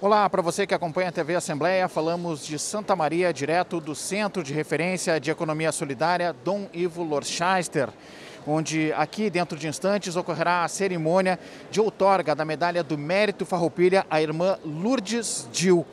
Olá, para você que acompanha a TV Assembleia, falamos de Santa Maria, direto do Centro de Referência de Economia Solidária Dom Ivo Lorchester, onde aqui dentro de instantes ocorrerá a cerimônia de outorga da Medalha do Mérito Farroupilha à irmã Lourdes Dill.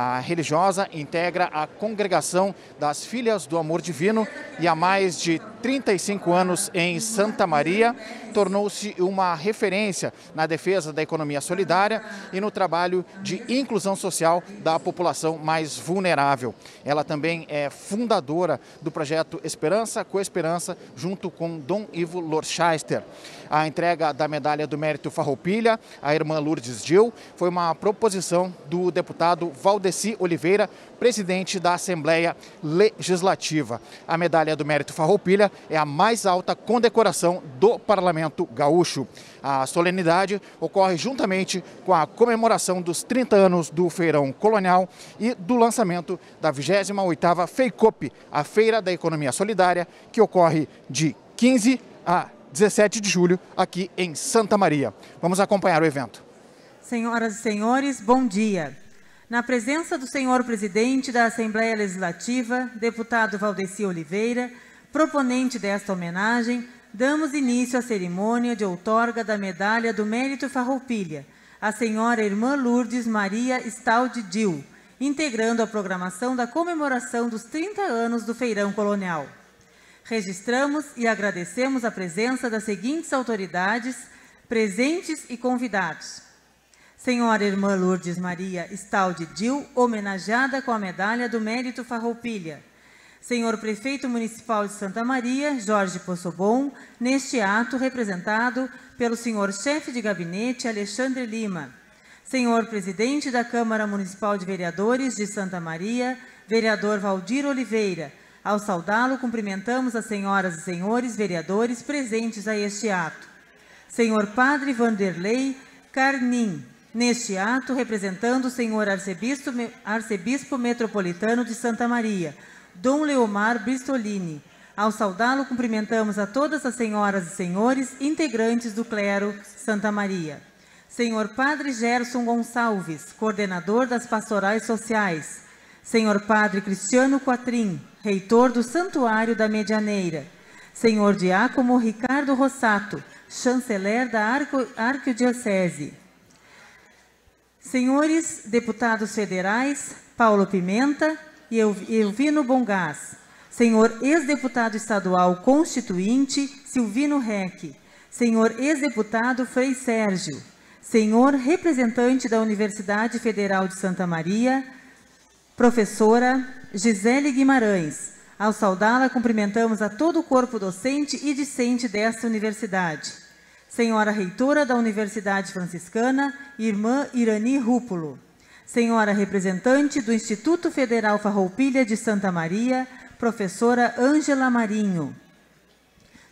A religiosa integra a Congregação das Filhas do Amor Divino e há mais de 35 anos em Santa Maria, tornou-se uma referência na defesa da economia solidária e no trabalho de inclusão social da população mais vulnerável. Ela também é fundadora do projeto Esperança com Esperança, junto com Dom Ivo Lorchester. A entrega da Medalha do Mérito Farroupilha à irmã Lourdes Dill foi uma proposição do deputado Valdeci Oliveira, presidente da Assembleia Legislativa. A Medalha do Mérito Farroupilha é a mais alta condecoração do Parlamento Gaúcho. A solenidade ocorre juntamente com a comemoração dos 30 anos do Feirão Colonial e do lançamento da 28ª FEICOP, a Feira da Economia Solidária, que ocorre de 15 a 17 de julho aqui em Santa Maria. Vamos acompanhar o evento. Senhoras e senhores, bom dia. Na presença do senhor presidente da Assembleia Legislativa, deputado Valdeci Oliveira, proponente desta homenagem, damos início à cerimônia de outorga da Medalha do Mérito Farroupilha, à senhora irmã Lourdes Maria Staud Dill, integrando a programação da comemoração dos 30 anos do Feirão Colonial. Registramos e agradecemos a presença das seguintes autoridades, presentes e convidados. Senhora irmã Lourdes Maria Staud Dill, homenageada com a Medalha do Mérito Farroupilha. Senhor Prefeito Municipal de Santa Maria, Jorge Pozzobon, neste ato representado pelo senhor Chefe de Gabinete, Alexandre Lima. Senhor Presidente da Câmara Municipal de Vereadores de Santa Maria, vereador Valdir Oliveira. Ao saudá-lo, cumprimentamos as senhoras e senhores vereadores presentes a este ato. Senhor Padre Vanderlei Carnim, neste ato, representando o senhor arcebispo metropolitano de Santa Maria, Dom Leomar Bristolini. Ao saudá-lo, cumprimentamos a todas as senhoras e senhores integrantes do clero Santa Maria. Senhor Padre Gerson Gonçalves, coordenador das pastorais sociais. Senhor Padre Cristiano Quatrin, reitor do Santuário da Medianeira. Senhor Diácono Ricardo Rossato, chanceler da Arquidiocese. Senhores deputados federais, Paulo Pimenta e Elvino Bohn Gass. Senhor ex-deputado estadual constituinte, Silvino Rech. Senhor ex-deputado Frei Sérgio. Senhor representante da Universidade Federal de Santa Maria, professora Gisele Guimarães. Ao saudá-la, cumprimentamos a todo o corpo docente e discente desta universidade. Senhora reitora da Universidade Franciscana, irmã Irani Rúpulo. Senhora representante do Instituto Federal Farroupilha de Santa Maria, professora Ângela Marinho.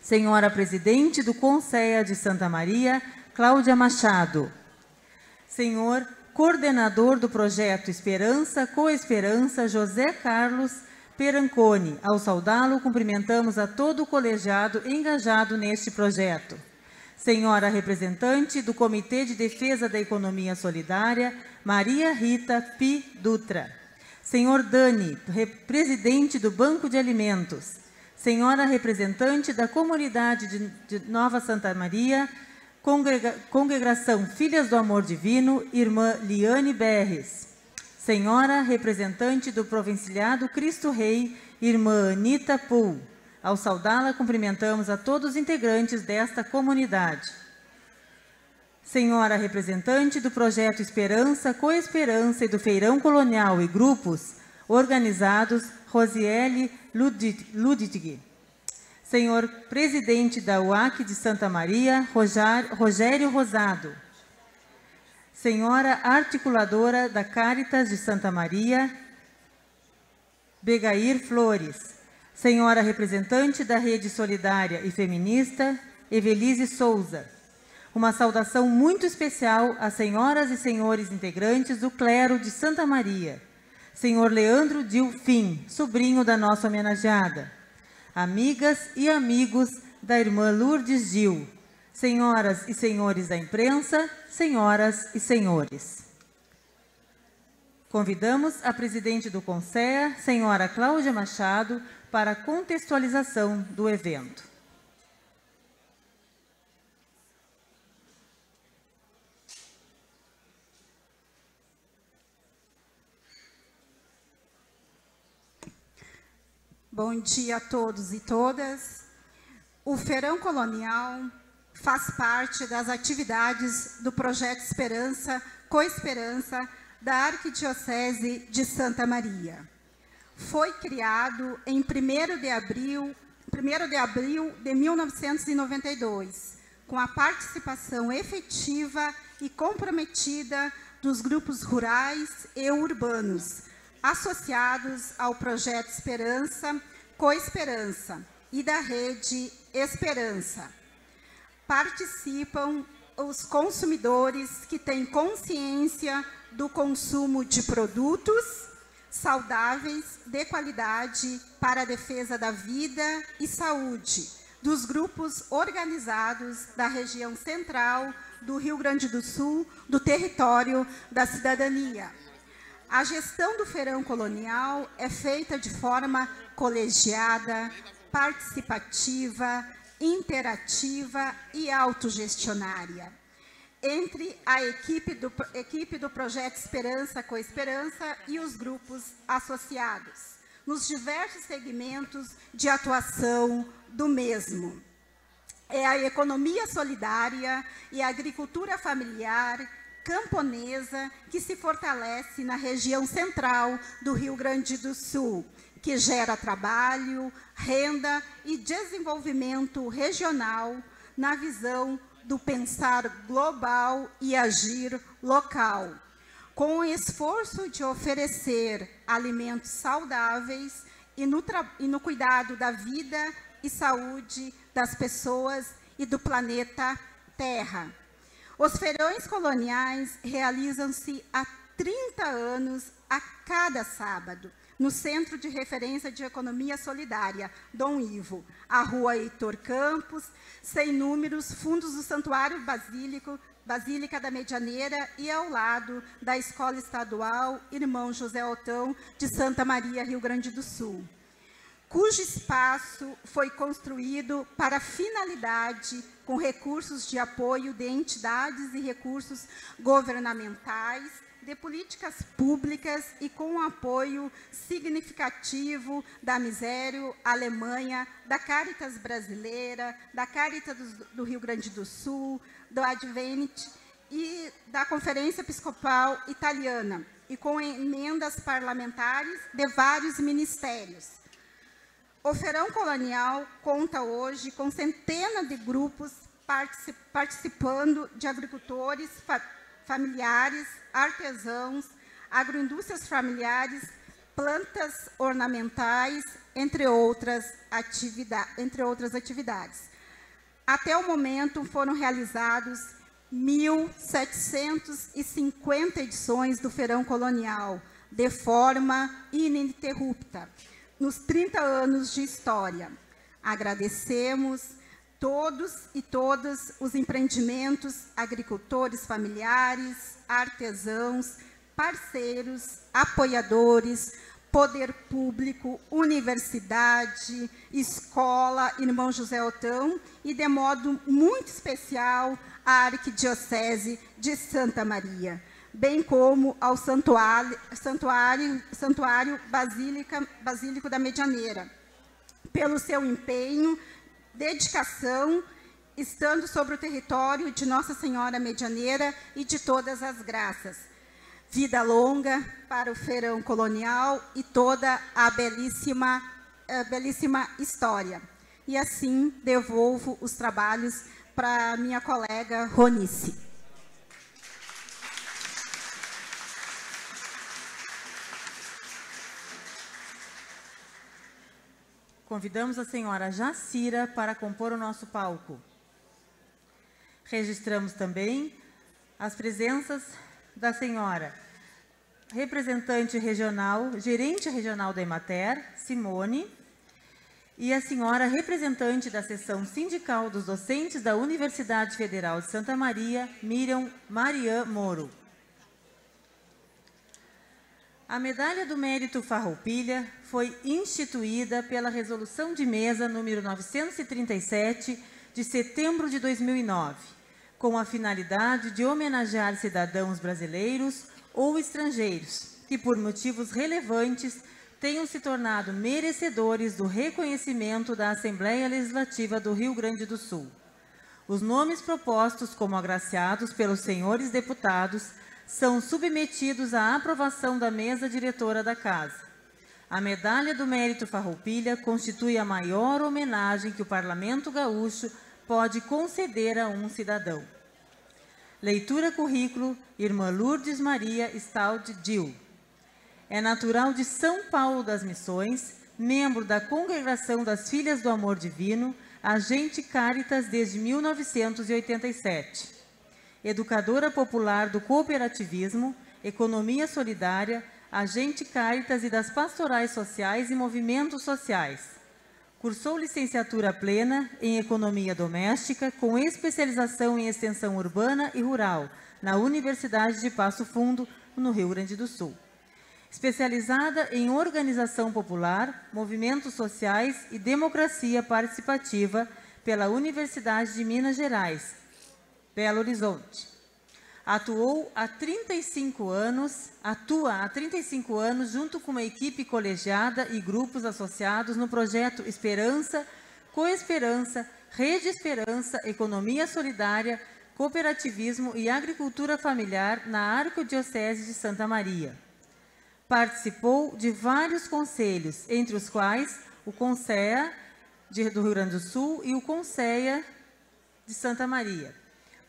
Senhora presidente do CONSEA de Santa Maria, Cláudia Machado. Senhor coordenador do Projeto Esperança com Esperança, José Carlos Perancone. Ao saudá-lo, cumprimentamos a todo o colegiado engajado neste projeto. Senhora representante do Comitê de Defesa da Economia Solidária, Maria Rita Pi Dutra. Senhor Dani, presidente do Banco de Alimentos. Senhora representante da Comunidade de Nova Santa Maria, Congregação Filhas do Amor Divino, irmã Liane Berres. Senhora representante do Provinciado Cristo Rei, irmã Anita Pool. Ao saudá-la, cumprimentamos a todos os integrantes desta comunidade. Senhora representante do Projeto Esperança, Cooesperança e do Feirão Colonial e grupos organizados, Rosiele Ludig. Senhor presidente da UAC de Santa Maria, Rogério Rosado. Senhora articuladora da Cáritas de Santa Maria, Begair Flores. Senhora representante da Rede Solidária e Feminista, Evelise Souza. Uma saudação muito especial às senhoras e senhores integrantes do clero de Santa Maria. Senhor Leandro Dilfim, sobrinho da nossa homenageada. Amigas e amigos da irmã Lourdes Dil, senhoras e senhores da imprensa, senhoras e senhores. Convidamos a presidente do CONSEA, senhora Cláudia Machado, para a contextualização do evento. Bom dia a todos e todas. O Feirão Colonial faz parte das atividades do Projeto Esperança com Esperança da Arquidiocese de Santa Maria. Foi criado em 1º de abril de 1992, com a participação efetiva e comprometida dos grupos rurais e urbanos, associados ao Projeto Esperança, Cooesperança e da Rede Esperança. Participam os consumidores que têm consciência do consumo de produtos saudáveis, de qualidade, para a defesa da vida e saúde, dos grupos organizados da região central do Rio Grande do Sul, do território da cidadania. A gestão do Feirão Colonial é feita de forma colegiada, participativa, interativa e autogestionária. Entre a equipe do Projeto Esperança com Esperança e os grupos associados, nos diversos segmentos de atuação do mesmo. É a economia solidária e a agricultura familiar camponesa que se fortalece na região central do Rio Grande do Sul, que gera trabalho, renda e desenvolvimento regional na visão do pensar global e agir local, com o esforço de oferecer alimentos saudáveis e no cuidado da vida e saúde das pessoas e do planeta Terra. Os feirões coloniais realizam-se há 30 anos a cada sábado, no Centro de Referência de Economia Solidária, Dom Ivo, a Rua Heitor Campos, sem números, fundos do Santuário Basílica da Medianeira e ao lado da Escola Estadual Irmão José Otão, de Santa Maria, Rio Grande do Sul, cujo espaço foi construído para finalidade com recursos de apoio de entidades e recursos governamentais, de políticas públicas e com um apoio significativo da Misério Alemanha, da Cáritas Brasileira, da Cáritas do Rio Grande do Sul, do Advent e da Conferência Episcopal Italiana, e com emendas parlamentares de vários ministérios. O Feirão Colonial conta hoje com centenas de grupos participando, de agricultores, familiares, artesãos, agroindústrias familiares, plantas ornamentais, entre outras atividades. Até o momento foram realizados 1.750 edições do Feirão Colonial, de forma ininterrupta, nos 30 anos de história. Agradecemos todos e todas os empreendimentos, agricultores familiares, artesãos, parceiros, apoiadores, poder público, universidade, escola, Irmão José Otão e, de modo muito especial, a Arquidiocese de Santa Maria, bem como ao Santuário Basílico da Medianeira, pelo seu empenho, dedicação, estando sobre o território de Nossa Senhora Medianeira e de todas as graças. Vida longa para o Feirão Colonial e toda a belíssima história. E assim devolvo os trabalhos para minha colega Ronice. Convidamos a senhora Jacira para compor o nosso palco. Registramos também as presenças da senhora representante regional, gerente regional da Emater, Simone, e a senhora representante da seção sindical dos docentes da Universidade Federal de Santa Maria, Miriam Marian Moro. A medalha do mérito Farroupilha foi instituída pela resolução de mesa número 937 de setembro de 2009, com a finalidade de homenagear cidadãos brasileiros ou estrangeiros que, por motivos relevantes, tenham se tornado merecedores do reconhecimento da Assembleia Legislativa do Rio Grande do Sul. Os nomes propostos como agraciados pelos senhores deputados são submetidos à aprovação da mesa diretora da Casa. A medalha do mérito Farroupilha constitui a maior homenagem que o Parlamento Gaúcho pode conceder a um cidadão. Leitura currículo, irmã Lourdes Maria Staud Dill. É natural de São Paulo das Missões, membro da Congregação das Filhas do Amor Divino, agente Cáritas desde 1987. Educadora popular do cooperativismo, economia solidária, agente Cáritas e das pastorais sociais e movimentos sociais. Cursou licenciatura plena em economia doméstica com especialização em extensão urbana e rural na Universidade de Passo Fundo, no Rio Grande do Sul. Especializada em organização popular, movimentos sociais e democracia participativa pela Universidade de Minas Gerais, Belo Horizonte. Atua há 35 anos junto com uma equipe colegiada e grupos associados no Projeto Esperança, Cooesperança, Rede Esperança, Economia Solidária, Cooperativismo e Agricultura Familiar na Arquidiocese de Santa Maria. Participou de vários conselhos, entre os quais o CONSEA do Rio Grande do Sul e o CONSEA de Santa Maria,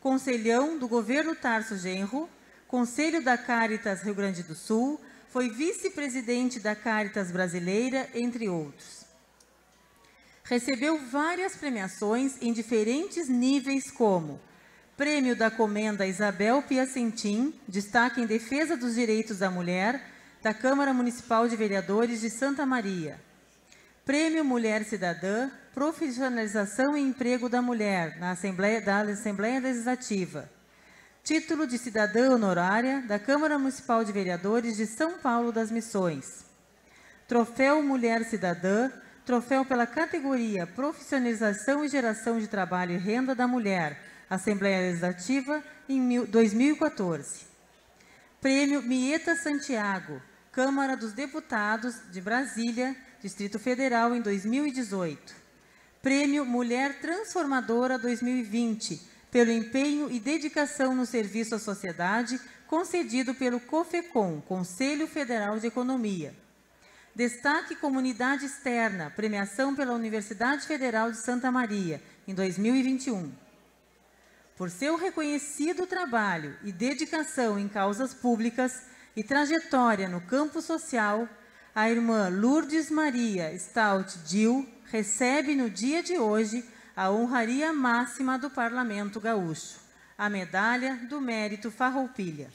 Conselhão do Governo Tarso Genro, Conselho da Cáritas Rio Grande do Sul, foi vice-presidente da Cáritas Brasileira, entre outros. Recebeu várias premiações em diferentes níveis, como Prêmio da Comenda Isabel Piacentim, destaque em defesa dos direitos da mulher, da Câmara Municipal de Vereadores de Santa Maria. Prêmio Mulher Cidadã, Profissionalização e Emprego da Mulher, da Assembleia Legislativa. Título de Cidadã Honorária, da Câmara Municipal de Vereadores de São Paulo das Missões. Troféu Mulher Cidadã, troféu pela categoria Profissionalização e Geração de Trabalho e Renda da Mulher, Assembleia Legislativa, em 2014. Prêmio Mieta Santiago, Câmara dos Deputados de Brasília, Distrito Federal, em 2018. Prêmio Mulher Transformadora 2020, pelo empenho e dedicação no serviço à sociedade, concedido pelo COFECOM, Conselho Federal de Economia. Destaque Comunidade Externa, premiação pela Universidade Federal de Santa Maria, em 2021. Por seu reconhecido trabalho e dedicação em causas públicas e trajetória no campo social, a irmã Lourdes Maria Staud Dill recebe no dia de hoje a honraria máxima do Parlamento Gaúcho, a medalha do mérito Farroupilha.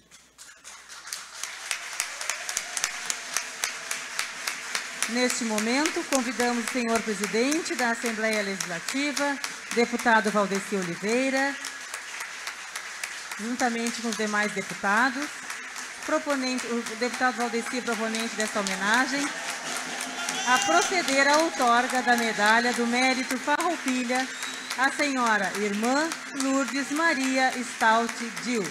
Neste momento, convidamos o senhor presidente da Assembleia Legislativa, deputado Valdeci Oliveira, juntamente com os demais deputados, o deputado Valdeci, proponente desta homenagem, a proceder à outorga da medalha do mérito Farroupilha à senhora irmã Lourdes Maria Staud Dill.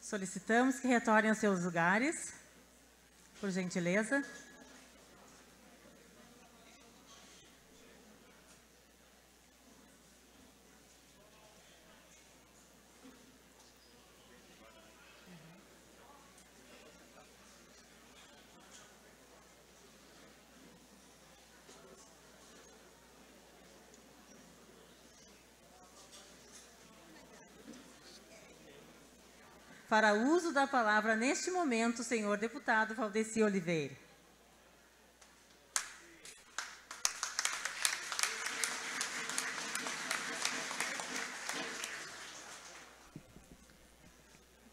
Solicitamos que retornem aos seus lugares, por gentileza. Para uso da palavra, neste momento, o senhor deputado Valdeci Oliveira.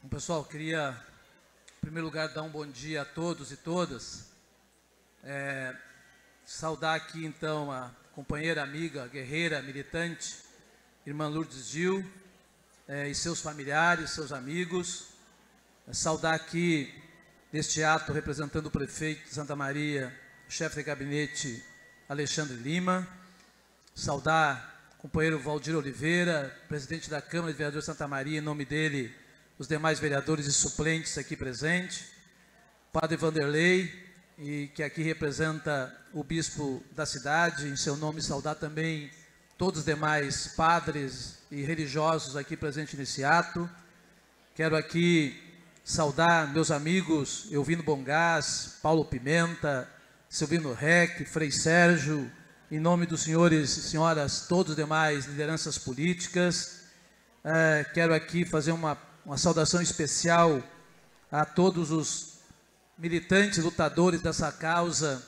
Bom, pessoal, queria, em primeiro lugar, dar um bom dia a todos e todas. Saudar aqui, então, a companheira, amiga, guerreira, militante, irmã Lourdes Dill, e seus familiares, seus amigos. Saudar aqui, neste ato, representando o prefeito de Santa Maria, o chefe de gabinete Alexandre Lima. Saudar o companheiro Valdir Oliveira, presidente da Câmara de Vereadores de Santa Maria, em nome dele, os demais vereadores e suplentes aqui presentes. Padre Vanderlei, que aqui representa o bispo da cidade, em seu nome saudar também todos os demais padres e religiosos aqui presentes nesse ato. Quero aqui saudar meus amigos Elvino Bohn Gass, Paulo Pimenta, Silvino Rech, Frei Sérgio, em nome dos senhores e senhoras, todos os demais lideranças políticas. Quero aqui fazer uma saudação especial a todos os militantes, lutadores dessa causa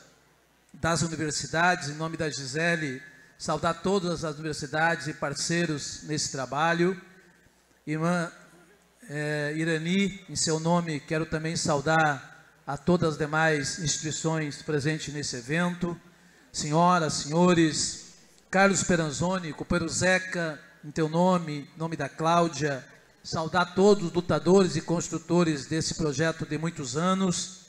das universidades, em nome da Gisele, saudar todas as universidades e parceiros nesse trabalho. Irmã Irani, em seu nome, quero também saudar a todas as demais instituições presentes nesse evento. Senhoras, senhores, Carlos Peranzoni, companheiro Zeca, em teu nome, em nome da Cláudia, saudar todos os lutadores e construtores desse projeto de muitos anos.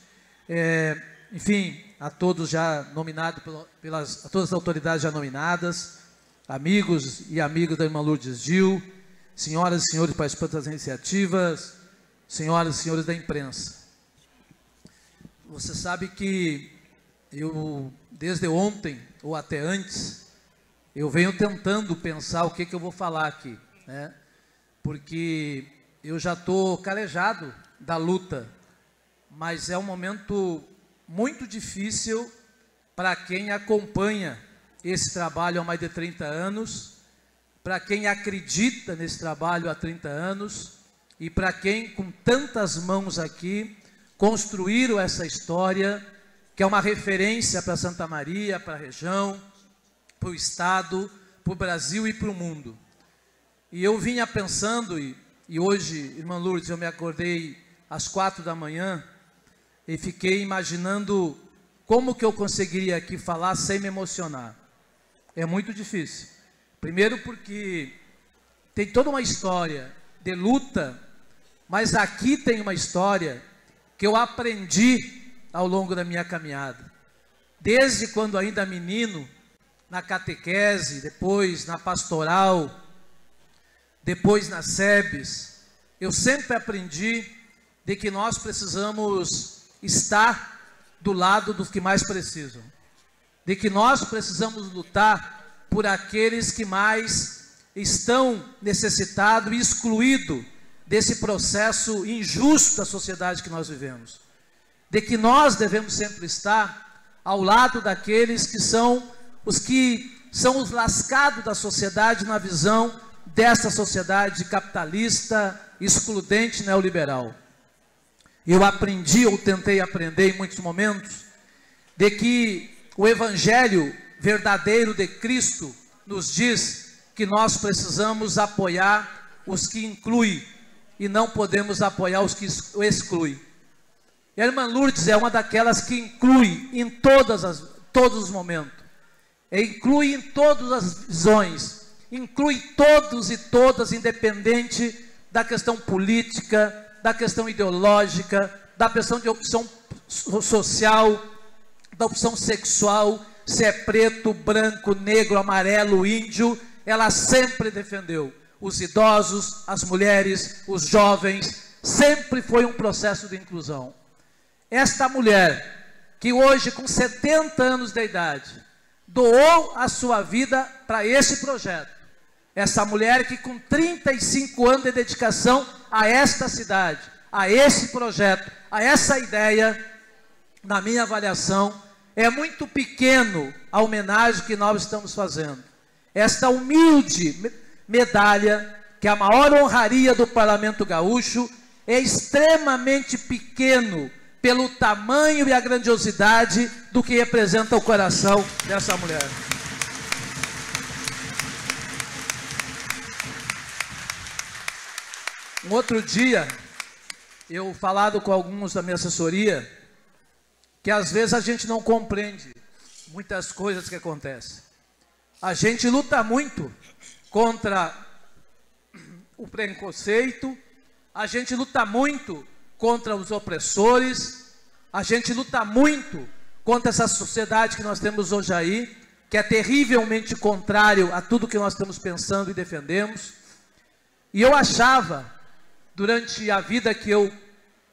Enfim, a todos já nominados, a todas as autoridades já nominadas, amigos e amigas da irmã Lourdes Dill, senhoras e senhores participantes das iniciativas, senhoras e senhores da imprensa. Você sabe que eu, desde ontem, ou até antes, eu venho tentando pensar o que, eu vou falar aqui, né? Porque eu já estou calejado da luta, mas é um momento muito difícil para quem acompanha esse trabalho há mais de 30 anos, para quem acredita nesse trabalho há 30 anos e para quem, com tantas mãos aqui, construíram essa história, que é uma referência para Santa Maria, para a região, para o Estado, para o Brasil e para o mundo. E eu vinha pensando, e hoje, irmã Lourdes, eu me acordei às 4 da manhã, e fiquei imaginando como que eu conseguiria aqui falar sem me emocionar. É muito difícil. Primeiro porque tem toda uma história de luta, mas aqui tem uma história que eu aprendi ao longo da minha caminhada. Desde quando ainda menino, na catequese, depois na pastoral, depois na SEBS, eu sempre aprendi de que nós precisamos estar do lado dos que mais precisam, de que nós precisamos lutar por aqueles que mais estão necessitados e excluídos desse processo injusto da sociedade que nós vivemos, de que nós devemos sempre estar ao lado daqueles que são os lascados da sociedade na visão dessa sociedade capitalista, excludente, neoliberal. Eu aprendi, ou tentei aprender em muitos momentos, de que o Evangelho verdadeiro de Cristo nos diz que nós precisamos apoiar os que inclui e não podemos apoiar os que exclui. E a irmã Lourdes é uma daquelas que inclui em todos os momentos, inclui em todas as visões, inclui todos e todas, independente da questão política, da questão ideológica, da questão de opção social, da opção sexual, se é preto, branco, negro, amarelo, índio, ela sempre defendeu os idosos, as mulheres, os jovens, sempre foi um processo de inclusão. Esta mulher, que hoje com 70 anos de idade, doou a sua vida para esse projeto, essa mulher que com 35 anos de dedicação a esta cidade, a esse projeto, a essa ideia, na minha avaliação, é muito pequeno a homenagem que nós estamos fazendo. Esta humilde medalha, que é a maior honraria do Parlamento Gaúcho, é extremamente pequeno pelo tamanho e a grandiosidade do que representa o coração dessa mulher. Um outro dia, eu falado com alguns da minha assessoria, que às vezes a gente não compreende muitas coisas que acontecem. A gente luta muito contra o preconceito, a gente luta muito contra os opressores, a gente luta muito contra essa sociedade que nós temos hoje aí, que é terrivelmente contrário a tudo que nós estamos pensando e defendemos. E eu achava, durante a vida que eu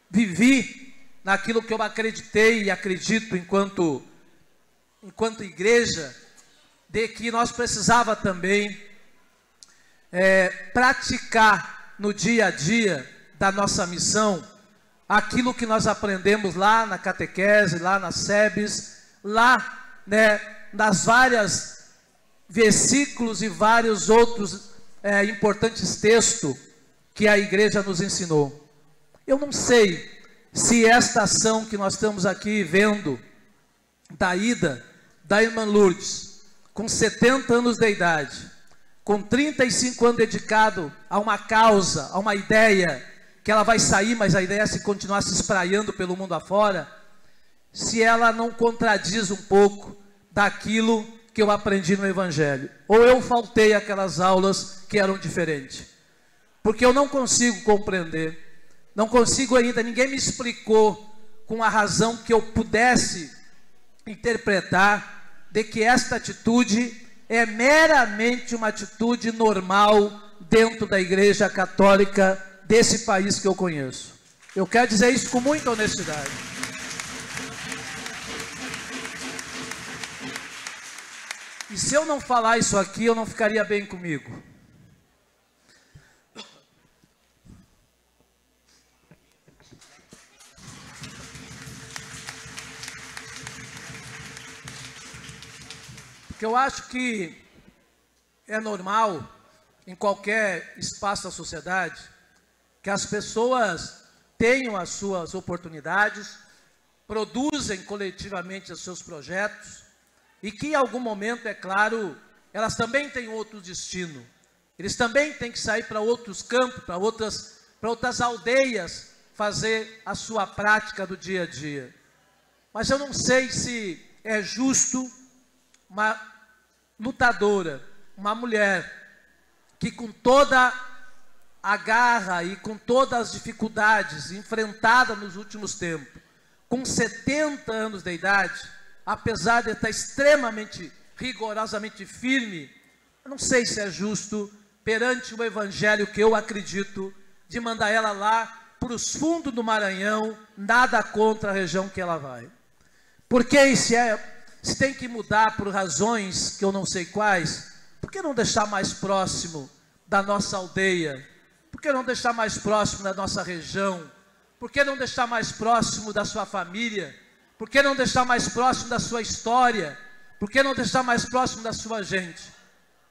vivi, naquilo que eu acreditei e acredito enquanto igreja, de que nós precisava também praticar no dia a dia da nossa missão aquilo que nós aprendemos lá na catequese, lá na SEBS, lá, né, nas várias versículos e vários outros importantes textos que a igreja nos ensinou. Eu não sei se esta ação que nós estamos aqui vendo, da ida da irmã Lourdes, com 70 anos de idade, com 35 anos dedicado a uma causa, a uma ideia, que ela vai sair, mas a ideia é se continuar se espraiando pelo mundo afora, se ela não contradiz um pouco daquilo que eu aprendi no Evangelho. Ou eu faltei aquelas aulas que eram diferentes. Porque eu não consigo compreender, não consigo ainda, ninguém me explicou com a razão que eu pudesse interpretar de que esta atitude é meramente uma atitude normal dentro da Igreja Católica desse país que eu conheço. Eu quero dizer isso com muita honestidade. E se eu não falar isso aqui, eu não ficaria bem comigo. Porque eu acho que é normal, em qualquer espaço da sociedade, que as pessoas tenham as suas oportunidades, produzem coletivamente os seus projetos, e que em algum momento, é claro, elas também têm outro destino. Eles também têm que sair para outros campos, para outras aldeias, fazer a sua prática do dia a dia. Mas eu não sei se é justo uma lutadora, uma mulher, que com toda a garra e com todas as dificuldades enfrentadas nos últimos tempos, com 70 anos de idade, apesar de estar extremamente, rigorosamente firme, eu não sei se é justo, perante o Evangelho que eu acredito, de mandar ela lá para os fundos do Maranhão, nada contra a região que ela vai. Porque se tem que mudar por razões que eu não sei quais, por que não deixar mais próximo da nossa aldeia? Por que não deixar mais próximo da nossa região? Por que não deixar mais próximo da sua família? Por que não deixar mais próximo da sua história? Por que não deixar mais próximo da sua gente?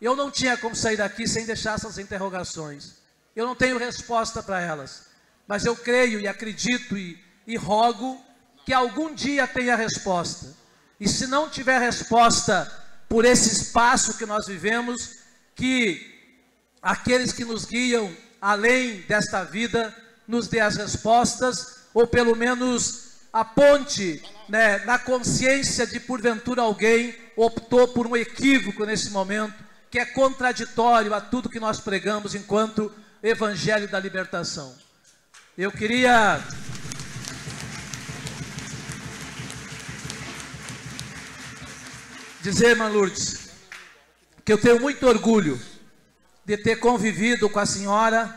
Eu não tinha como sair daqui sem deixar essas interrogações. Eu não tenho resposta para elas. Mas eu creio e acredito e rogo que algum dia tenha resposta. E se não tiver resposta por esse espaço que nós vivemos, que aqueles que nos guiam além desta vida nos dê as respostas, ou pelo menos aponte, né, na consciência de porventura alguém optou por um equívoco nesse momento, que é contraditório a tudo que nós pregamos enquanto Evangelho da Libertação. Eu queria... dizer, irmã Lourdes, que eu tenho muito orgulho de ter convivido com a senhora,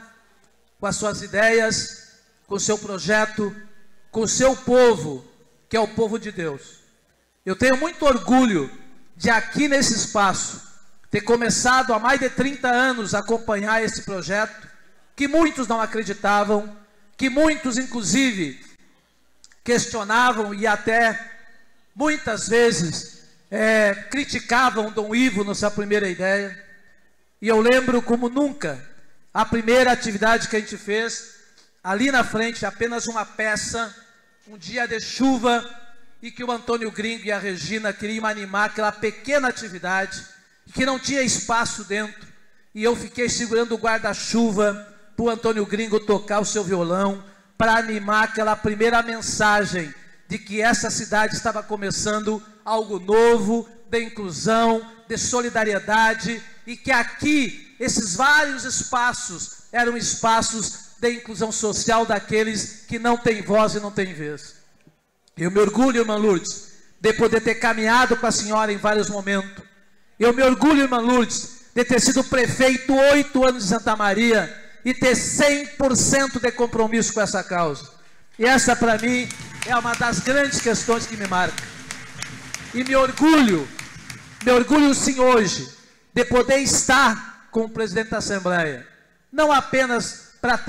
com as suas ideias, com o seu projeto, com o seu povo, que é o povo de Deus. Eu tenho muito orgulho de aqui nesse espaço, ter começado há mais de 30 anos a acompanhar esse projeto, que muitos não acreditavam, que muitos, inclusive, questionavam e até, muitas vezes, criticavam Dom Ivo na sua primeira ideia. E eu lembro como nunca, a primeira atividade que a gente fez ali na frente apenas uma peça, um dia de chuva, e que o Antônio Gringo e a Regina queriam animar aquela pequena atividade, que não tinha espaço dentro, e eu fiquei segurando o guarda-chuva para o Antônio Gringo tocar o seu violão, para animar aquela primeira mensagem de que essa cidade estava começando algo novo, de inclusão, de solidariedade, e que aqui esses vários espaços eram espaços de inclusão social daqueles que não têm voz e não têm vez. Eu me orgulho, irmã Lourdes, de poder ter caminhado com a senhora em vários momentos. Eu me orgulho, irmã Lourdes, de ter sido prefeito 8 anos de Santa Maria e ter 100% de compromisso com essa causa. E essa, para mim, é uma das grandes questões que me marca. E me orgulho sim hoje, de poder estar com o presidente da Assembleia. Não apenas para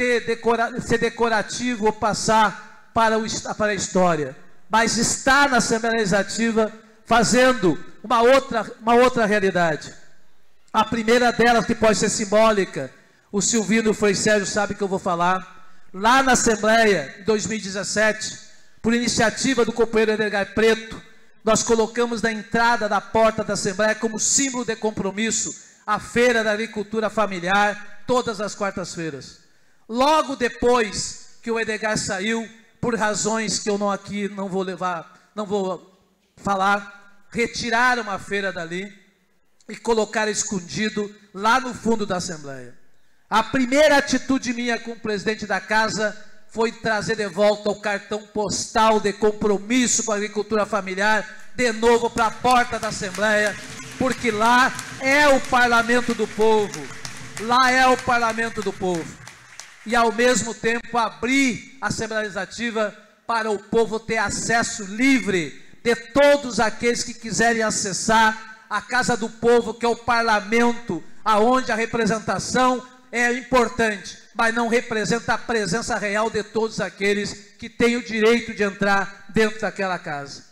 ser decorativo ou passar para a história, mas estar na Assembleia Legislativa fazendo uma outra realidade. A primeira delas, que pode ser simbólica, o Silvino e o Frei Sérgio sabem que eu vou falar. Lá na Assembleia, em 2017, por iniciativa do companheiro Edgar Preto, nós colocamos na entrada da porta da Assembleia como símbolo de compromisso a Feira da Agricultura Familiar, todas as quartas-feiras. Logo depois que o Edgar saiu, por razões que eu não aqui não vou falar, retiraram a feira dali e colocaram escondido lá no fundo da Assembleia. A primeira atitude minha com o presidente da casa foi trazer de volta o cartão postal de compromisso com a agricultura familiar, de novo para a porta da Assembleia, porque lá é o parlamento do povo, lá é o parlamento do povo. E ao mesmo tempo abrir a Assembleia Legislativa para o povo ter acesso livre de todos aqueles que quiserem acessar a Casa do Povo, que é o parlamento, aonde a representação é importante, mas não representa a presença real de todos aqueles que têm o direito de entrar dentro daquela casa.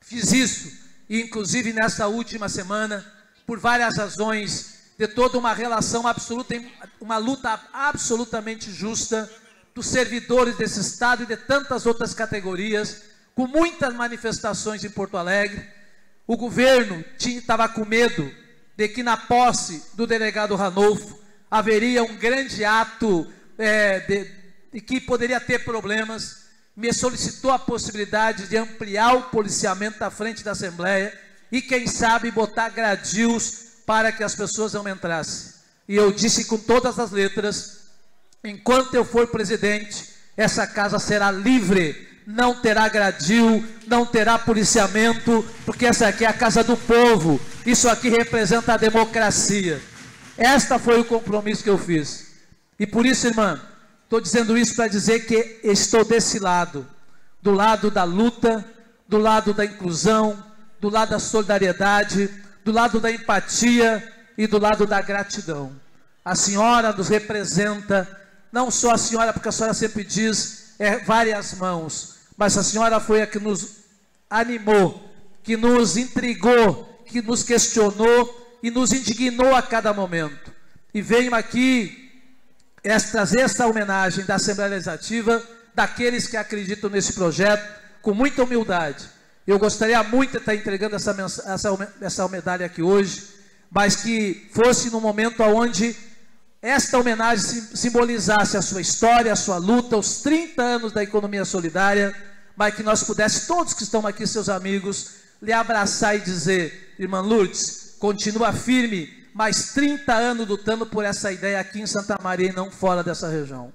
Fiz isso, e inclusive nessa última semana, por várias razões, de toda uma relação absoluta, uma luta absolutamente justa dos servidores desse Estado e de tantas outras categorias, com muitas manifestações em Porto Alegre. O governo estava com medo de que na posse do delegado Ranolfo haveria um grande ato que poderia ter problemas. Me solicitou a possibilidade de ampliar o policiamento da frente da Assembleia e, quem sabe, botar gradios para que as pessoas não entrassem. E eu disse com todas as letras: enquanto eu for presidente, essa casa será livre, não terá gradil, não terá policiamento, porque essa aqui é a casa do povo, isso aqui representa a democracia. Esta foi o compromisso que eu fiz. E por isso, irmã, estou dizendo isso para dizer que estou desse lado, do lado da luta, do lado da inclusão, do lado da solidariedade, do lado da empatia e do lado da gratidão. A senhora nos representa, não só a senhora, porque a senhora sempre diz várias mãos, mas a senhora foi a que nos animou, que nos intrigou, que nos questionou e nos indignou a cada momento. E venho aqui trazer esta homenagem da Assembleia Legislativa, daqueles que acreditam nesse projeto, com muita humildade. Eu gostaria muito de estar entregando essa medalha aqui hoje, mas que fosse num momento onde esta homenagem simbolizasse a sua história, a sua luta, os 30 anos da economia solidária, mas que nós pudéssemos, todos que estão aqui, seus amigos, lhe abraçar e dizer: irmã Lourdes, continua firme, mais 30 anos lutando por essa ideia aqui em Santa Maria e não fora dessa região.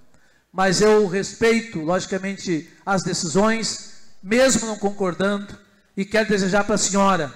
Mas eu respeito, logicamente, as decisões, mesmo não concordando, e quero desejar para a senhora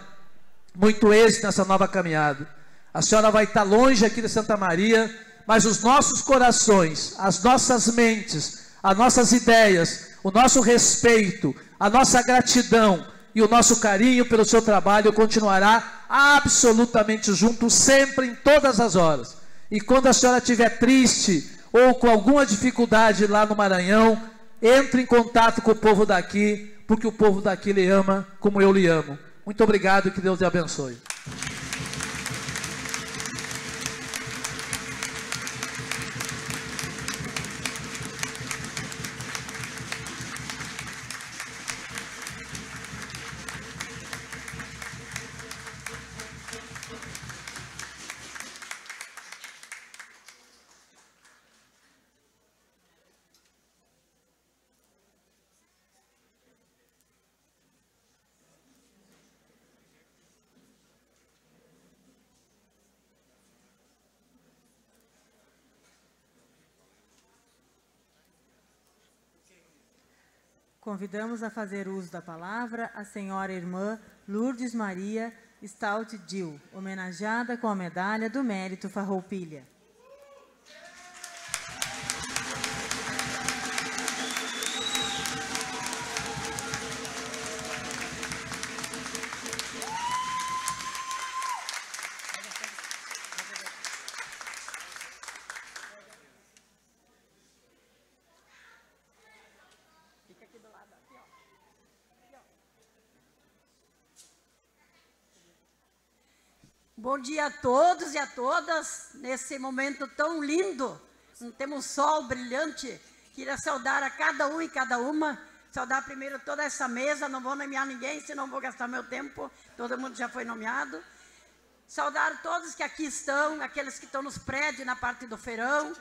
muito êxito nessa nova caminhada. A senhora vai estar longe aqui de Santa Maria, mas os nossos corações, as nossas mentes, as nossas ideias, o nosso respeito, a nossa gratidão e o nosso carinho pelo seu trabalho continuará absolutamente junto, sempre, em todas as horas. E quando a senhora estiver triste ou com alguma dificuldade lá no Maranhão, entre em contato com o povo daqui, porque o povo daqui lhe ama como eu lhe amo. Muito obrigado e que Deus lhe abençoe. Convidamos a fazer uso da palavra a senhora irmã Lourdes Maria Staud Dill, homenageada com a medalha do mérito Farroupilha. Bom dia a todos e a todas, nesse momento tão lindo, temos sol brilhante. Queria saudar a cada um e cada uma, saudar primeiro toda essa mesa, não vou nomear ninguém, senão vou gastar meu tempo, todo mundo já foi nomeado. Saudar todos que aqui estão, aqueles que estão nos prédios, na parte do feirão,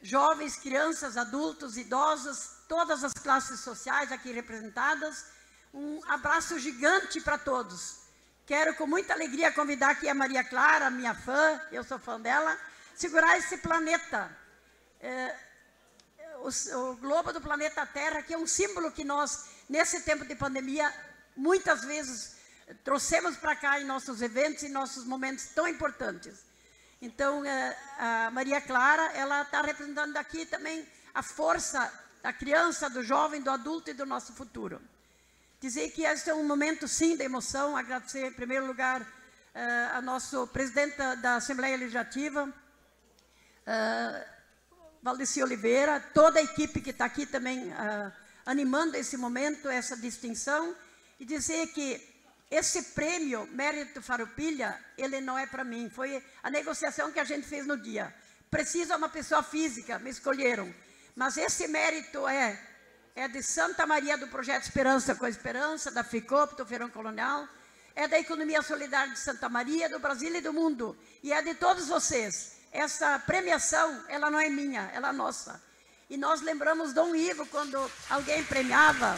jovens, crianças, adultos, idosos, todas as classes sociais aqui representadas. Um abraço gigante para todos. Quero com muita alegria convidar aqui a Maria Clara, minha fã, eu sou fã dela, segurar esse planeta. O globo do planeta Terra, que é um símbolo que nós, nesse tempo de pandemia, muitas vezes trouxemos para cá em nossos eventos e nossos momentos tão importantes. Então, a Maria Clara, ela está representando aqui também a força da criança, do jovem, do adulto e do nosso futuro. Dizer que este é um momento, sim, de emoção. Agradecer, em primeiro lugar, ao nosso presidente da Assembleia Legislativa, Valdeci Oliveira, toda a equipe que está aqui também animando esse momento, essa distinção. E dizer que esse prêmio, Mérito Farroupilha, ele não é para mim. Foi a negociação que a gente fez no dia. Preciso de uma pessoa física, me escolheram. Mas esse mérito é de Santa Maria, do Projeto Esperança com Esperança, da FEICOP, do Feirão Colonial, é da Economia Solidária de Santa Maria, do Brasil e do mundo, e é de todos vocês. Essa premiação, ela não é minha, ela é nossa. E nós lembramos Dom Ivo, quando alguém premiava,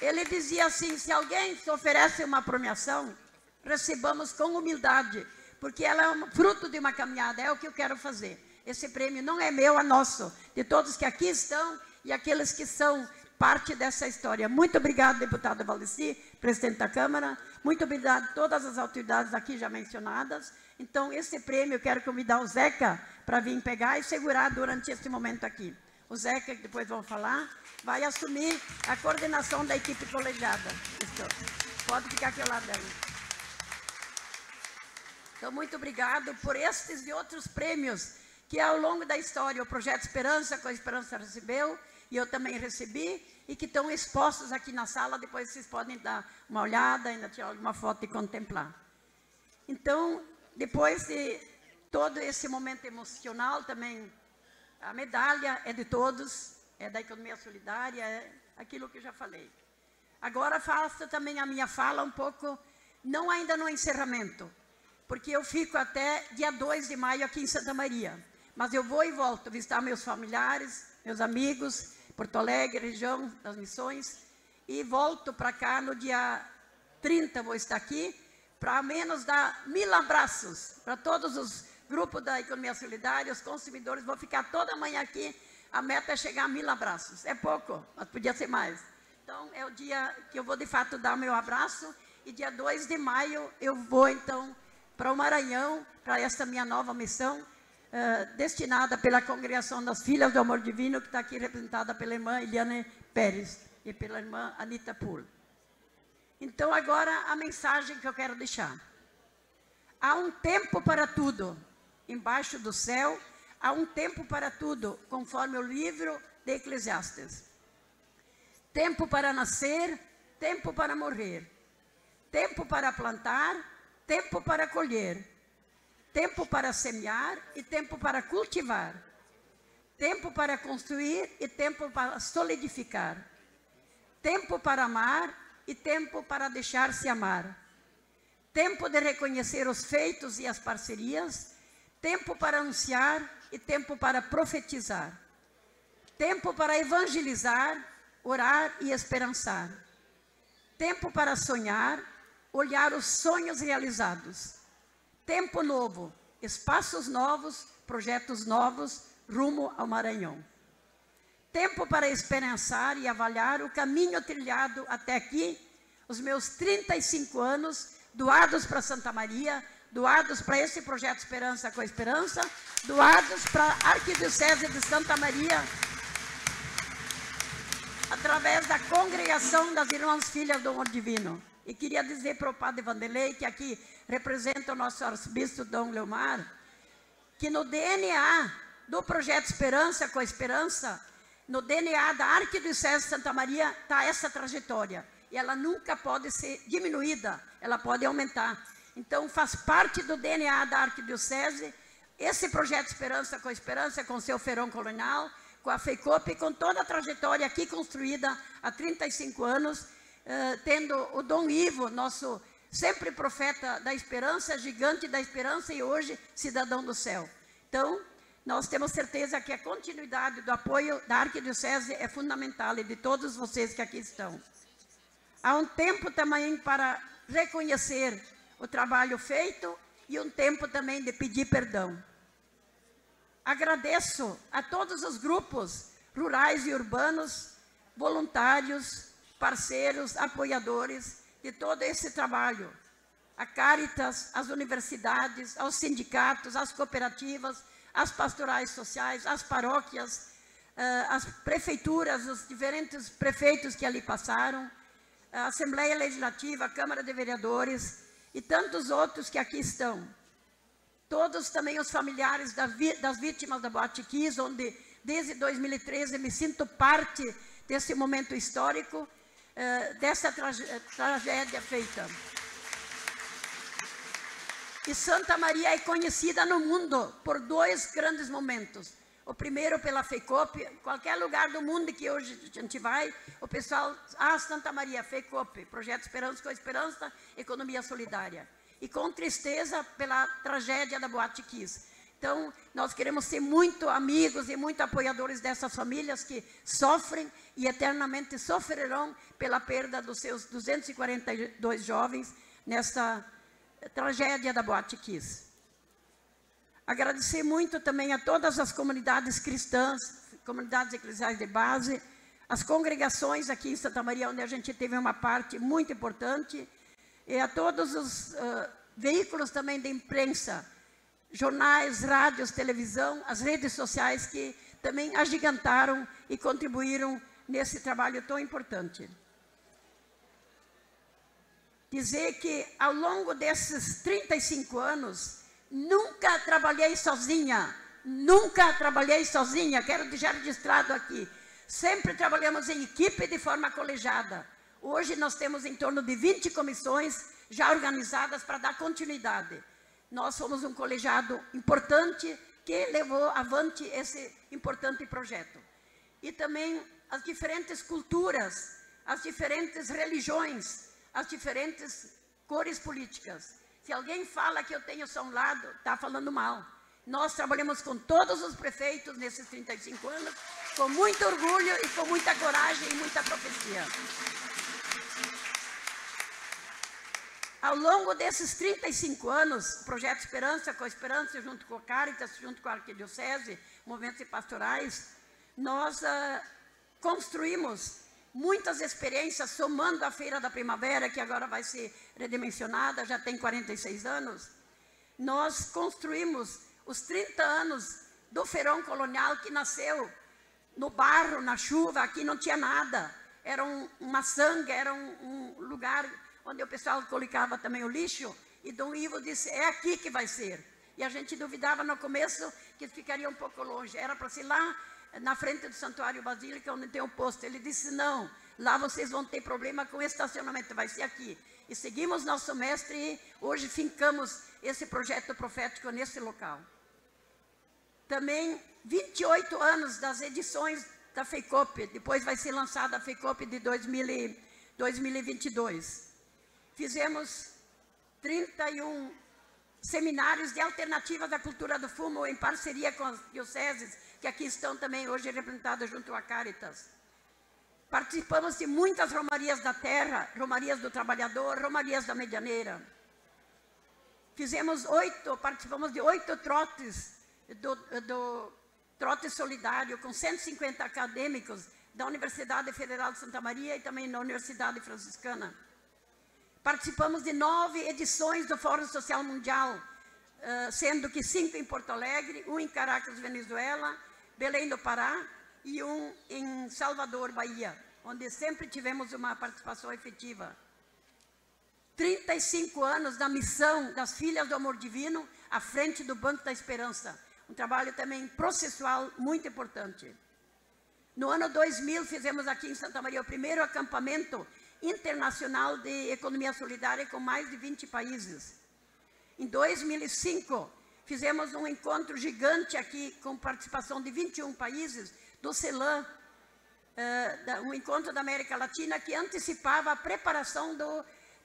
ele dizia assim: se alguém se oferece uma premiação, recebamos com humildade, porque ela é um fruto de uma caminhada, é o que eu quero fazer. Esse prêmio não é meu, é nosso, de todos que aqui estão e aqueles que são parte dessa história. Muito obrigado, deputado Valdeci, presidente da Câmara. Muito obrigado a todas as autoridades aqui já mencionadas. Então, esse prêmio eu quero convidar o Zeca para vir pegar e segurar durante esse momento aqui. O Zeca, que depois vão falar, vai assumir a coordenação da equipe colegiada. Pode ficar aqui ao lado dela. Então, muito obrigado por estes e outros prêmios que ao longo da história o Projeto Esperança com Esperança recebeu, e eu também recebi, e que estão expostos aqui na sala. Depois vocês podem dar uma olhada, ainda tirar alguma foto e contemplar. Então, depois de todo esse momento emocional também, a medalha é de todos, é da Economia Solidária, é aquilo que eu já falei. Agora faço também a minha fala um pouco, não ainda no encerramento, porque eu fico até dia 2 de maio aqui em Santa Maria. Mas eu vou e volto visitar meus familiares, meus amigos, Porto Alegre, região das Missões, e volto para cá no dia 30, vou estar aqui, para ao menos dar 1000 abraços para todos os grupos da Economia Solidária, os consumidores. Vou ficar toda manhã aqui, a meta é chegar a 1000 abraços. É pouco, mas podia ser mais. Então, é o dia que eu vou, de fato, dar o meu abraço, e dia 2 de maio eu vou, então, para o Maranhão, para essa minha nova missão, destinada pela Congregação das Filhas do Amor Divino, que está aqui representada pela irmã Eliane Pérez e pela irmã Anita Pool. Então, agora, a mensagem que eu quero deixar. Há um tempo para tudo, embaixo do céu, há um tempo para tudo, conforme o livro de Eclesiastes. Tempo para nascer, tempo para morrer, tempo para plantar, tempo para colher, tempo para semear e tempo para cultivar, tempo para construir e tempo para solidificar, tempo para amar e tempo para deixar-se amar, tempo de reconhecer os feitos e as parcerias, tempo para anunciar e tempo para profetizar, tempo para evangelizar, orar e esperançar, tempo para sonhar, olhar os sonhos realizados, tempo novo, espaços novos, projetos novos, rumo ao Maranhão. Tempo para esperançar e avaliar o caminho trilhado até aqui, os meus 35 anos, doados para Santa Maria, doados para esse projeto Esperança com Esperança, doados para a Arquidiocese de Santa Maria, através da Congregação das Irmãs Filhas do Amor Divino. E queria dizer para o Padre Vanderlei, que aqui representa o nosso arcebispo Dom Leomar, que no DNA do projeto Esperança com Esperança, no DNA da Arquidiocese de Santa Maria está essa trajetória. E ela nunca pode ser diminuída, ela pode aumentar. Então, faz parte do DNA da Arquidiocese esse projeto Esperança, com seu Feirão Colonial, com a FEICOP, com toda a trajetória aqui construída há 35 anos, tendo o Dom Ivo, nosso sempre profeta da esperança, gigante da esperança e hoje cidadão do céu. Então, nós temos certeza que a continuidade do apoio da Arquidiocese é fundamental e de todos vocês que aqui estão. Há um tempo também para reconhecer o trabalho feito e um tempo também de pedir perdão. Agradeço a todos os grupos rurais e urbanos, voluntários, parceiros, apoiadores de todo esse trabalho. A Cáritas, as universidades, aos sindicatos, às cooperativas, às pastorais sociais, às paróquias, às prefeituras, os diferentes prefeitos que ali passaram, a Assembleia Legislativa, a Câmara de Vereadores e tantos outros que aqui estão. Todos também os familiares das vítimas da Boate Kiss, onde desde 2013 me sinto parte desse momento histórico, dessa tragédia feita. E Santa Maria é conhecida no mundo por dois grandes momentos. O primeiro pela FEICOP, qualquer lugar do mundo que hoje a gente vai, o pessoal, Santa Maria, FEICOP, Projeto Esperança com Esperança, Economia Solidária. E com tristeza pela tragédia da Boate Kiss. Então, nós queremos ser muito amigos e muito apoiadores dessas famílias que sofrem e eternamente sofrerão pela perda dos seus 242 jovens nessa tragédia da Boate Kiss. Agradecer muito também a todas as comunidades cristãs, comunidades eclesiais de base, as congregações aqui em Santa Maria, onde a gente teve uma parte muito importante, e a todos os veículos também de imprensa, jornais, rádios, televisão, as redes sociais que também agigantaram e contribuíram nesse trabalho tão importante. Dizer que ao longo desses 35 anos, nunca trabalhei sozinha, quero deixar registrado aqui. Sempre trabalhamos em equipe de forma colegiada. Hoje nós temos em torno de 20 comissões já organizadas para dar continuidade. Nós somos um colegiado importante que levou avante esse importante projeto. E também as diferentes culturas, as diferentes religiões, as diferentes cores políticas. Se alguém fala que eu tenho só um lado, está falando mal. Nós trabalhamos com todos os prefeitos nesses 35 anos, com muito orgulho e com muita coragem e muita profecia. Ao longo desses 35 anos, o Projeto Esperança com Esperança, junto com a Cáritas, junto com a Arquidiocese, movimentos pastorais, nós construímos muitas experiências, somando a Feira da Primavera, que agora vai ser redimensionada, já tem 46 anos, nós construímos os 30 anos do Feirão Colonial, que nasceu no barro, na chuva, aqui não tinha nada. Era uma sanga, era um lugar onde o pessoal colocava também o lixo, e Dom Ivo disse, é aqui que vai ser. E a gente duvidava no começo que ficaria um pouco longe, era para ser lá, na frente do Santuário Basílica, onde tem um posto. Ele disse, não, lá vocês vão ter problema com estacionamento, vai ser aqui. E seguimos nosso mestre e hoje fincamos esse projeto profético nesse local. Também 28 anos das edições da FEICOP, depois vai ser lançada a FEICOP de 2022. Fizemos 31 seminários de alternativa da cultura do fumo em parceria com as dioceses, que aqui estão também hoje representadas junto à Cáritas. Participamos de muitas romarias da terra, romarias do trabalhador, romarias da medianeira. Participamos de 8 trotes do trote solidário com 150 acadêmicos da Universidade Federal de Santa Maria e também da Universidade Franciscana. Participamos de 9 edições do Fórum Social Mundial, sendo que 5 em Porto Alegre, 1 em Caracas, Venezuela, Belém do Pará e 1 em Salvador, Bahia, onde sempre tivemos uma participação efetiva. 35 anos da missão das Filhas do Amor Divino à frente do Banco da Esperança, um trabalho também processual muito importante. No ano 2000, fizemos aqui em Santa Maria o primeiro acampamento internacional de economia solidária com mais de 20 países. Em 2005, fizemos um encontro gigante aqui com participação de 21 países do CELAM, um encontro da América Latina que antecipava a preparação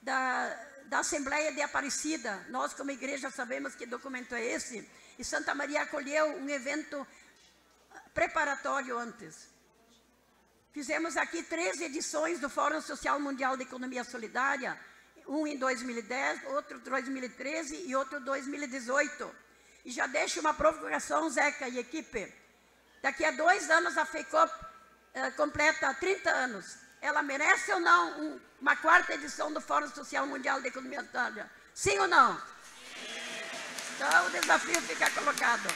da Assembleia de Aparecida. Nós, como igreja, sabemos que documento é esse, e Santa Maria acolheu um evento preparatório antes. Fizemos aqui 3 edições do Fórum Social Mundial de Economia Solidária, um em 2010, outro em 2013 e outro em 2018. E já deixo uma provocação, Zeca e equipe. Daqui a 2 anos a FEICOP completa 30 anos. Ela merece ou não uma 4ª edição do Fórum Social Mundial de Economia Solidária? Sim ou não? Então o desafio fica colocado.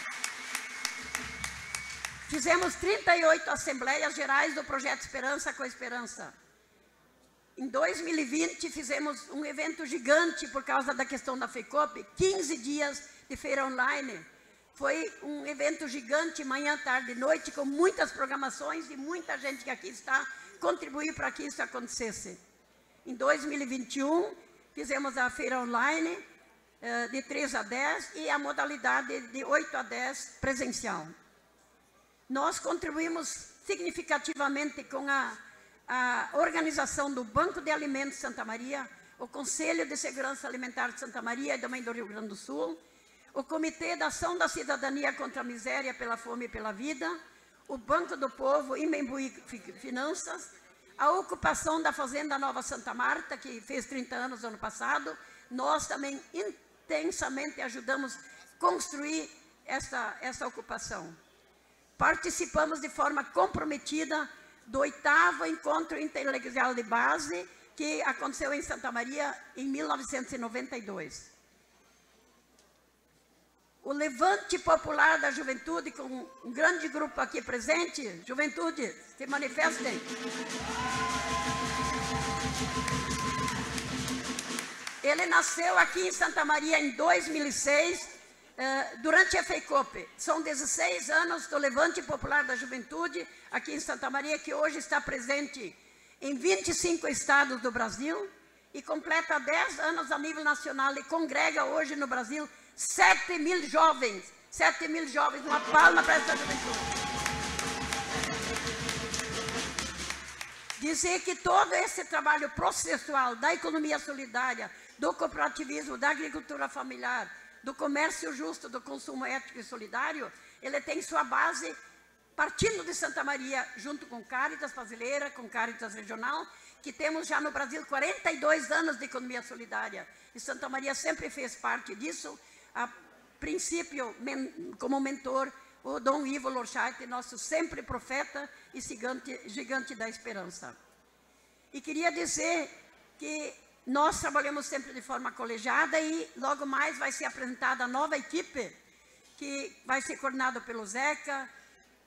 Fizemos 38 Assembleias Gerais do Projeto Esperança com Esperança. Em 2020, fizemos um evento gigante por causa da questão da FEICOP, 15 dias de feira online. Foi um evento gigante, manhã, tarde e noite, com muitas programações e muita gente que aqui está contribuiu para que isso acontecesse. Em 2021, fizemos a feira online de 3 a 10 e a modalidade de 8 a 10 presencial. Nós contribuímos significativamente com a organização do Banco de Alimentos de Santa Maria, o Conselho de Segurança Alimentar de Santa Maria e também do Rio Grande do Sul, o Comitê da Ação da Cidadania contra a Miséria, pela Fome e pela Vida, o Banco do Povo, Imembuí Finanças, a ocupação da Fazenda Nova Santa Marta, que fez 30 anos no ano passado. Nós também intensamente ajudamos construir essa ocupação. Participamos de forma comprometida do 8º Encontro Interlegal de Base, que aconteceu em Santa Maria em 1992. O Levante Popular da Juventude, com um grande grupo aqui presente. Juventude, se manifestem. Ele nasceu aqui em Santa Maria em 2006, durante a FEICOP. São 16 anos do Levante Popular da Juventude aqui em Santa Maria, que hoje está presente em 25 estados do Brasil e completa 10 anos a nível nacional e congrega hoje no Brasil 7.000 jovens, 7.000 jovens, uma palma para essa juventude. Dizer que todo esse trabalho processual da economia solidária, do cooperativismo, da agricultura familiar, do comércio justo, do consumo ético e solidário, ele tem sua base partindo de Santa Maria, junto com Cáritas Brasileira, com Cáritas Regional, que temos já no Brasil 42 anos de economia solidária. E Santa Maria sempre fez parte disso. A princípio, como mentor, o Dom Ivo Lorchester, nosso sempre profeta e gigante da esperança. E queria dizer que nós trabalhamos sempre de forma colegiada e logo mais vai ser apresentada a nova equipe, que vai ser coordenada pelo Zeca,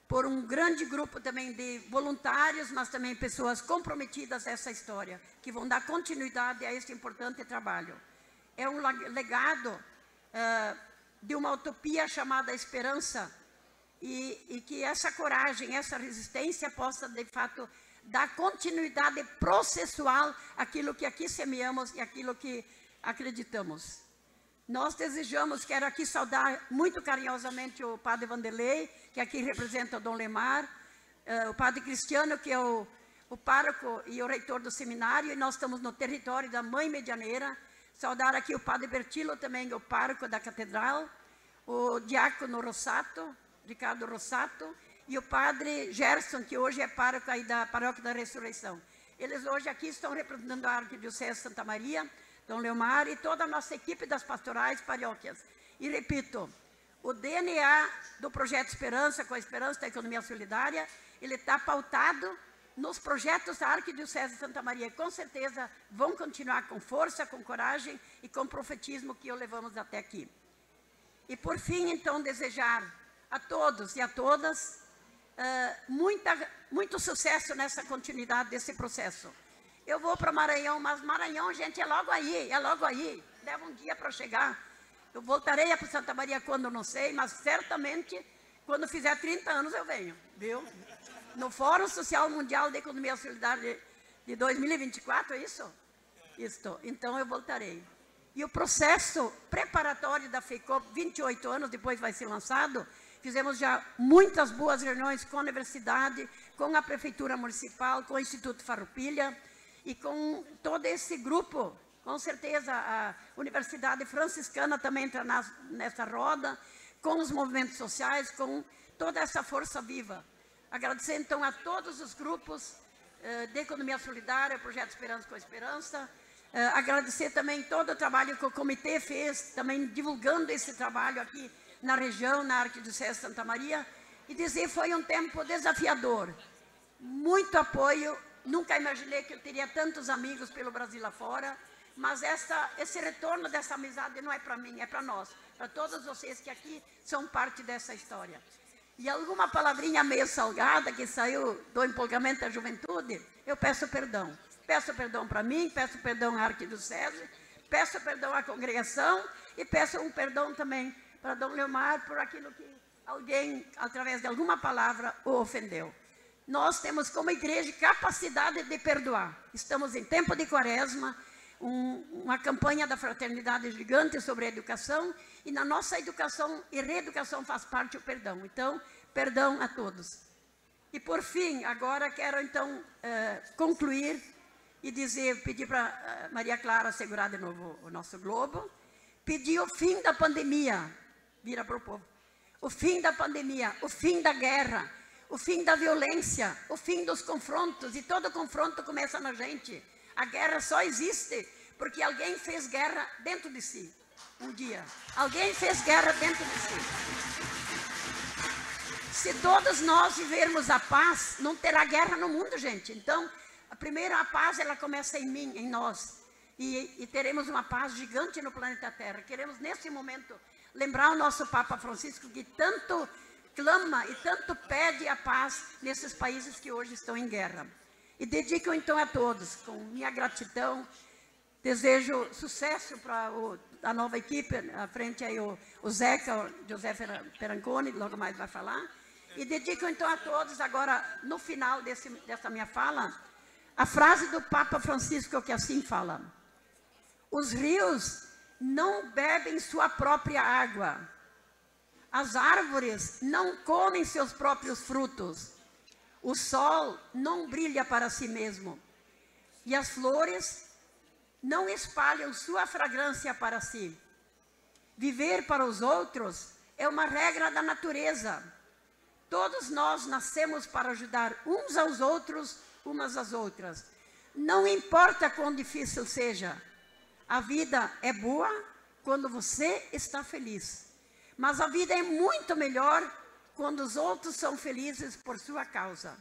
por um grande grupo também de voluntários, mas também pessoas comprometidas a essa história, que vão dar continuidade a esse importante trabalho. É um legado de uma utopia chamada esperança, e que essa coragem, essa resistência possa, de fato, dar continuidade processual àquilo que aqui semeamos e àquilo que acreditamos. Nós desejamos, quero aqui saudar muito carinhosamente o Padre Vanderlei, que aqui representa o Dom Leomar, o Padre Cristiano, que é o pároco e o reitor do seminário, e nós estamos no território da Mãe Medianeira. Saudar aqui o Padre Bertilo, também o pároco da Catedral, o Diácono Ricardo Rossato, e o Padre Gerson, que hoje é pároco aí da Paróquia da Ressurreição. Eles hoje aqui estão representando a Arquidiocese de Santa Maria, Dom Leomar e toda a nossa equipe das pastorais paróquias. E repito, O DNA do Projeto Esperança com a Esperança da Economia Solidária, ele está pautado nos projetos da Arquidiocese de Santa Maria, com certeza vão continuar com força, com coragem e com o profetismo que o levamos até aqui. E, por fim, então, desejar a todos e a todas muito sucesso nessa continuidade desse processo. Eu vou para Maranhão, mas Maranhão, gente, é logo aí, leva um dia para chegar. Eu voltarei para Santa Maria quando, não sei, mas certamente, quando fizer 30 anos, eu venho, viu? No Fórum Social Mundial de Economia Solidária de 2024, é isso? Isso. Então, eu voltarei. E o processo preparatório da FEICOP, 28 anos depois vai ser lançado, fizemos já muitas boas reuniões com a Universidade, com a Prefeitura Municipal, com o Instituto Farroupilha e com todo esse grupo. Com certeza, a Universidade Franciscana também entra nessa roda, com os movimentos sociais, com toda essa força viva. Agradecer, então, a todos os grupos de Economia Solidária, Projeto Esperança com Esperança. Agradecer também todo o trabalho que o comitê fez, também divulgando esse trabalho aqui na região, na Arquidiocese de Santa Maria. E dizer, foi um tempo desafiador. Muito apoio. Nunca imaginei que eu teria tantos amigos pelo Brasil lá fora. Mas esse retorno dessa amizade não é para mim, é para nós. Para todos vocês que aqui são parte dessa história. E alguma palavrinha meio salgada que saiu do empolgamento da juventude, eu peço perdão. Peço perdão para mim, peço perdão à Arquidiocese, peço perdão à congregação e peço um perdão também para Dom Leomar por aquilo que alguém, através de alguma palavra, o ofendeu. Nós temos como igreja capacidade de perdoar. Estamos em tempo de quaresma, uma campanha da fraternidade gigante sobre a educação, e na nossa educação e reeducação faz parte o perdão. Então, perdão a todos. E por fim, agora quero então concluir e dizer, pedir para Maria Clara segurar de novo o nosso globo, pedir o fim da pandemia, vira para o povo, o fim da pandemia, o fim da guerra, o fim da violência, o fim dos confrontos, e todo confronto começa na gente. A guerra só existe porque alguém fez guerra dentro de si. Um dia. Alguém fez guerra dentro de si. Se todos nós vivermos a paz, não terá guerra no mundo, gente. Então, a paz, ela começa em mim, em nós. E teremos uma paz gigante no planeta Terra. Queremos, nesse momento, lembrar o nosso Papa Francisco, que tanto clama e tanto pede a paz nesses países que hoje estão em guerra. E dedico, então, a todos, com minha gratidão. Desejo sucesso para a nova equipe, à frente aí o Zeca, o José Perancone, logo mais vai falar. E dedico, então, a todos, agora, no final dessa minha fala, a frase do Papa Francisco, que assim fala: os rios não bebem sua própria água, as árvores não comem seus próprios frutos, o sol não brilha para si mesmo, e as flores não espalham sua fragrância para si. Viver para os outros é uma regra da natureza. Todos nós nascemos para ajudar uns aos outros, umas às outras. Não importa quão difícil seja, a vida é boa quando você está feliz. Mas a vida é muito melhor quando os outros são felizes por sua causa.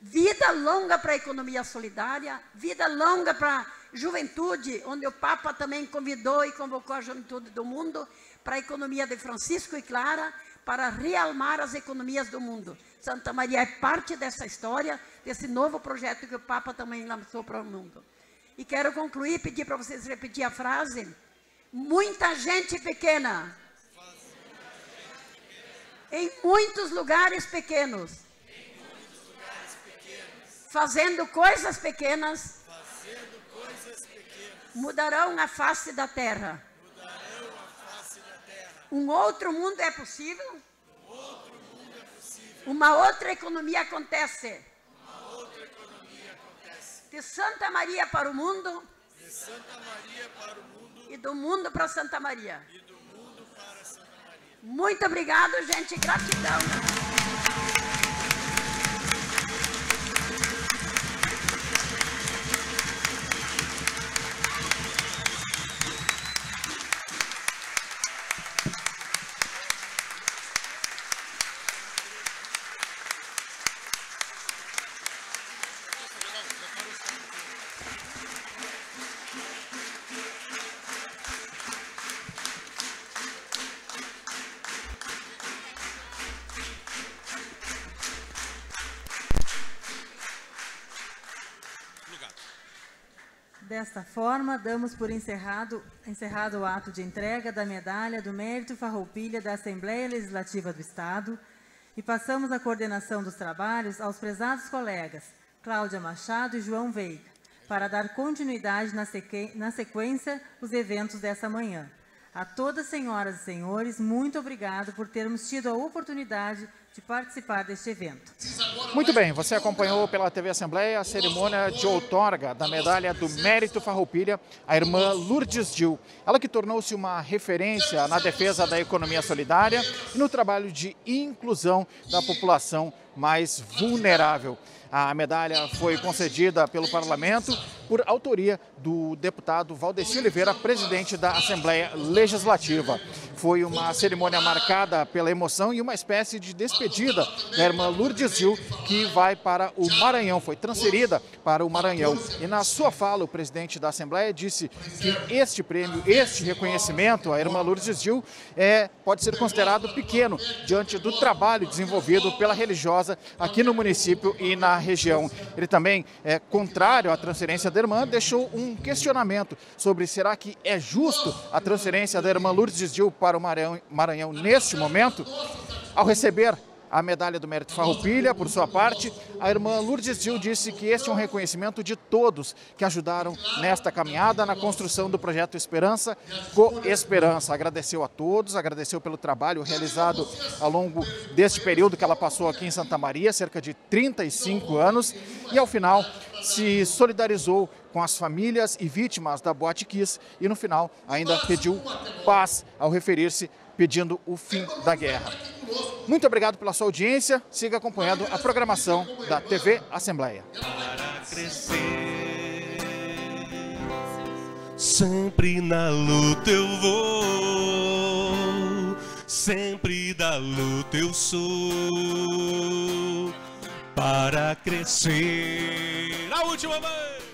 Vida longa para a economia solidária, vida longa para a juventude, onde o Papa também convidou e convocou a juventude do mundo para a economia de Francisco e Clara, para realmar as economias do mundo. Santa Maria é parte dessa história, desse novo projeto que o Papa também lançou para o mundo. E quero concluir, pedir para vocês repetir a frase: muita gente pequena, em muitos lugares pequenos, fazendo coisas pequenas, mudarão a face da terra. Um outro mundo é possível. Uma outra economia acontece. De Santa Maria para o mundo, e do mundo para Santa Maria. Muito obrigado, gente. Gratidão. Desta forma, damos por encerrado o ato de entrega da Medalha do Mérito Farroupilha da Assembleia Legislativa do Estado e passamos a coordenação dos trabalhos aos prezados colegas Cláudia Machado e João Veiga, para dar continuidade na sequência os eventos dessa manhã. A todas, senhoras e senhores, muito obrigado por termos tido a oportunidade de participar deste evento. Muito bem, você acompanhou pela TV Assembleia a cerimônia de outorga da Medalha do Mérito Farroupilha, a irmã Lourdes Dill, ela que tornou-se uma referência na defesa da economia solidária e no trabalho de inclusão da população mais vulnerável. A medalha foi concedida pelo Parlamento por autoria do deputado Valdeci Oliveira, presidente da Assembleia Legislativa. Foi uma cerimônia marcada pela emoção e uma espécie de despedida da irmã Lourdes Dill, que vai para o Maranhão, foi transferida para o Maranhão. E na sua fala, o presidente da Assembleia disse que este prêmio, este reconhecimento, à irmã Lourdes Dill, pode ser considerado pequeno diante do trabalho desenvolvido pela religiosa aqui no município e na região. Ele também é contrário à transferência da irmã, deixou um questionamento sobre será que é justo a transferência da irmã Lourdes Dill para o Maranhão neste momento. Ao receber a Medalha do Mérito Farroupilha, por sua parte, a irmã Lourdes Dill disse que este é um reconhecimento de todos que ajudaram nesta caminhada na construção do Projeto Esperança com Esperança. Agradeceu a todos, agradeceu pelo trabalho realizado ao longo deste período que ela passou aqui em Santa Maria, cerca de 35 anos, e ao final se solidarizou com as famílias e vítimas da Boate Kiss e no final ainda pediu paz ao referir-se pedindo o fim da guerra. Muito obrigado pela sua audiência. Siga acompanhando a programação da TV Assembleia. Para crescer, sempre na luta eu vou, sempre da luta eu sou. Para crescer, a última vez.